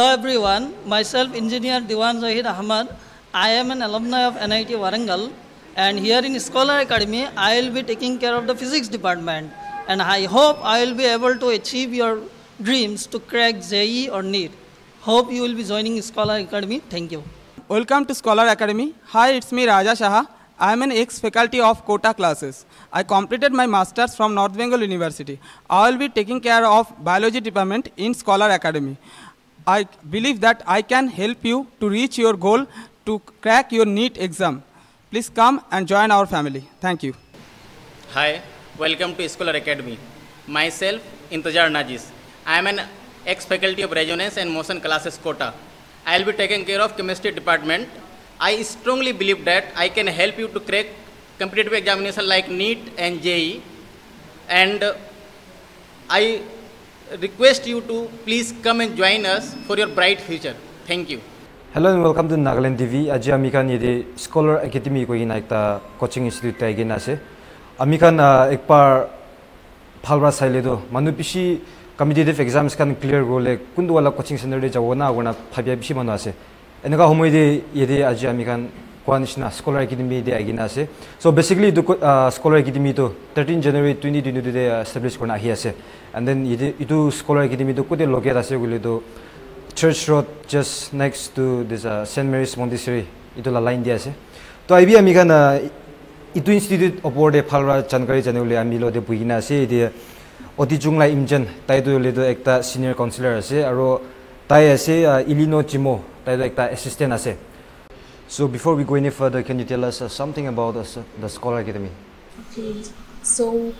Hello everyone, myself Engineer Diwan Zahid Ahmad. I am an alumni of NIT Warangal, and here in Scholars Academy I will be taking care of the physics department, and I hope I will be able to achieve your dreams to crack JEE or NEET. Hope you will be joining Scholars Academy. Thank you. Welcome to Scholars Academy. Hi, it's me Raja Shaha. I am an ex-faculty of Kota classes. I completed my master's from North Bengal University. I will be taking care of biology department in Scholars Academy. I believe that I can help you to reach your goal to crack your NEET exam. Please come and join our family. Thank you. Hi, welcome to Scholars Academy. Myself, Intizar Najis. I am an ex-faculty of Resonance and Motion Classes Quota. I will be taking care of chemistry department. I strongly believe that I can help you to crack competitive examination like NEET and JEE, and I request you to please come and join us for your bright future. Thank you. Hello and welcome to Nagaland TV. Aji amikan yede Scholars Academy ko ina ekta coaching institute ta egin ase. Amikan ekpar phalbra sailedo manupishi competitive exams kan clear gole kundwala coaching center de jawona agona phabya bishi manu ase. Enaka homoide yede aji amikan koanishna Scholars Academy de agin ase. So basically the Scholars Academy to 13 January 2022 de established korna hi ase. And then itu Scholars Academy to kote locate ase gole to Church Road just next to this St. Mary's Montessori itu la line dia ase. To ibi amikan itu institute opor de phalra jankari janule amilo de buina ase de odi jungla imjan tai to le to ekta senior counselor ase aro tai ase Illinois Jimo tai to ekta assistant ase. So before we go any further, can you tell us something about the Scholars Academy? Okay, so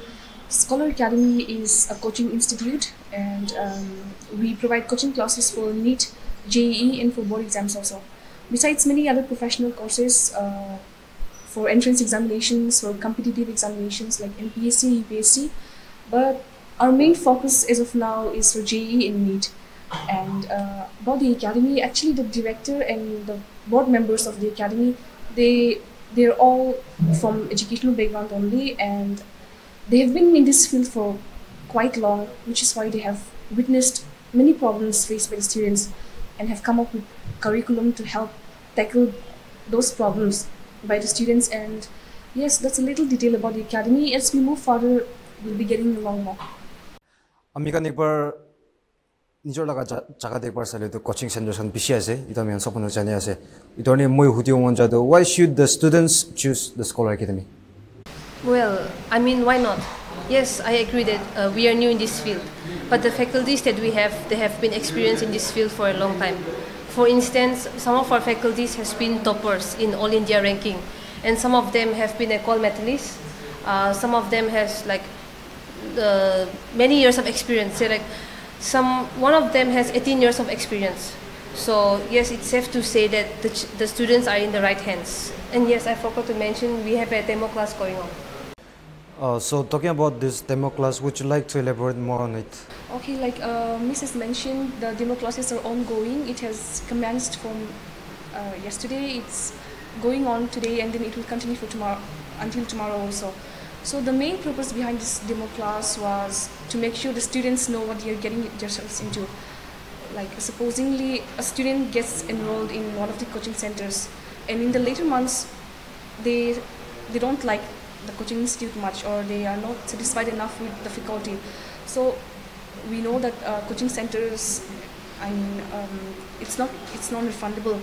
Scholars Academy is a coaching institute, and we provide coaching classes for NEET, JEE and for board exams also. Besides many other professional courses for entrance examinations, for competitive examinations like MPSC, UPSC, but our main focus as of now is for JEE and NEET. And about the academy, actually the director and the board members of the academy, they're all from educational background only, and they have been in this field for quite long, which is why they have witnessed many problems faced by the students and have come up with curriculum to help tackle those problems by the students. And yes, that's a little detail about the academy. As we move further, we'll be getting along more. Nijor laga jaga dekbar sale to coaching centers kan bishi ase ito ami sopno jane ase itone moi hudio mon jado. Why should the students choose the Scholars Academy? Well, I mean, why not? Yes, I agree that we are new in this field, but the faculties that we have, they have been experienced in this field for a long time. For instance, some of our faculties has been toppers in All India ranking, and some of them have been gold medalists. Some of them has like many years of experience. Say like one of them has 18 years of experience. So yes, it's safe to say that the students are in the right hands. And yes, I forgot to mention we have a demo class going on. So talking about this demo class, would you like to elaborate more on it? Okay, like Miss has mentioned, the demo classes are ongoing. It has commenced from yesterday. It's going on today, and then it will continue for tomorrow, until tomorrow also. So the main purpose behind this demo class was to make sure the students know what they are getting themselves into. Like supposedly a student gets enrolled in one of the coaching centers, and in the later months they don't like the coaching institute much, or they are not satisfied enough with the faculty. So we know that coaching centers, I mean, it's non-refundable.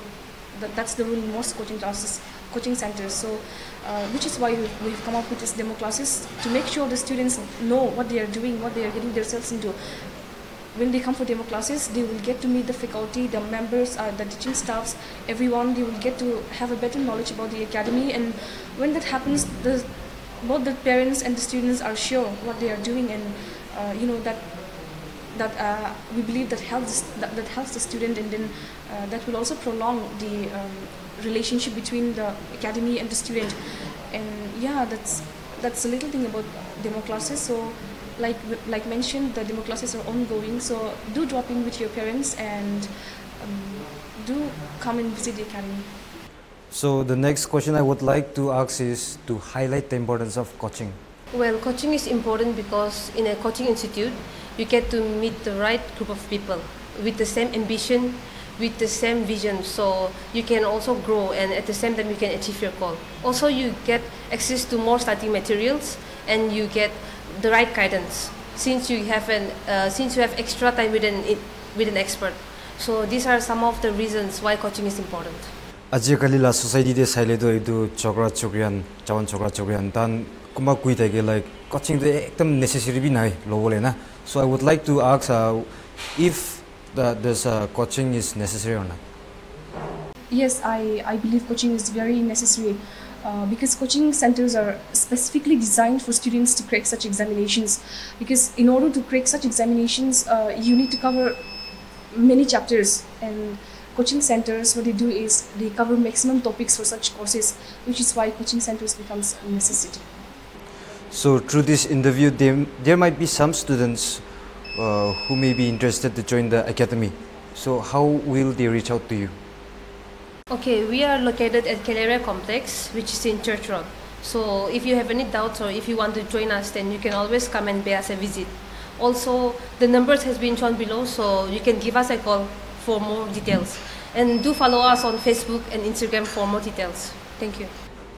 That's the rule in most coaching centers. So which is why we've come up with these demo classes to make sure the students know what they are doing, what they are getting themselves into. When they come for demo classes, they will get to meet the faculty, the members, the teaching staffs, everyone. They will get to have a better knowledge about the academy, and when that happens, both the parents and the students are sure what they are doing, and you know that we believe that helps the student, and then that will also prolong the relationship between the academy and the student. And yeah, that's a little thing about demo classes. So like mentioned, the demo classes are ongoing, so do drop in with your parents and do come and visit the academy. So the next question I would like to ask is to highlight the importance of coaching. Well, coaching is important because in a coaching institute, you get to meet the right group of people. with the same ambition, with the same vision, so you can also grow, and at the same time you can achieve your goal. Also, you get access to more study materials, and you get the right guidance since you have extra time with an expert. So these are some of the reasons why coaching is important. Ajikali la society de saile do idu chokra chokrian chawan chokra chokrian tan kuma kui tege like coaching de ekdam necessary bhi nai lobole na. So I would like to ask if this coaching is necessary or not? Yes, I believe coaching is very necessary because coaching centers are specifically designed for students to crack such examinations, because in order to crack such examinations you need to cover many chapters, and coaching centers, what they do is they cover maximum topics for such courses, which is why coaching centers becomes a necessity. So through this interview, there might be some students who may be interested to join the academy. So how will they reach out to you? Okay, we are located at Galleria Complex, which is in Church Road. So if you have any doubts or if you want to join us, then you can always come and pay us a visit. Also, the numbers has been shown below, so you can give us a call for more details. And do follow us on Facebook and Instagram for more details. Thank you.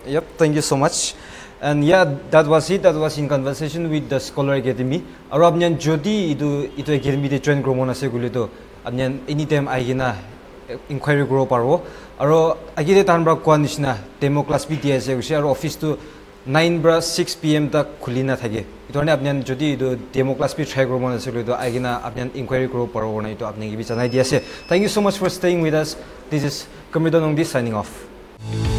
Yep, thank you so much. And yeah, that was it. That was in conversation with the Scholar Academy. Aru apnyan jodi itu academy de join gromona se guleto apnyan anytime aigena inquiry grow paro. Aru agide tanbra kwanishna demo class bi dia se gushi aru office to 9 bra 6 PM ta khulina thage. Itone apnyan jodi demo class bi try gromona se guleto aigena apnyan inquiry grow paro na itu apnyan gibi chanai dia se. Thank you so much for staying with us. This is Kamidanong signing off.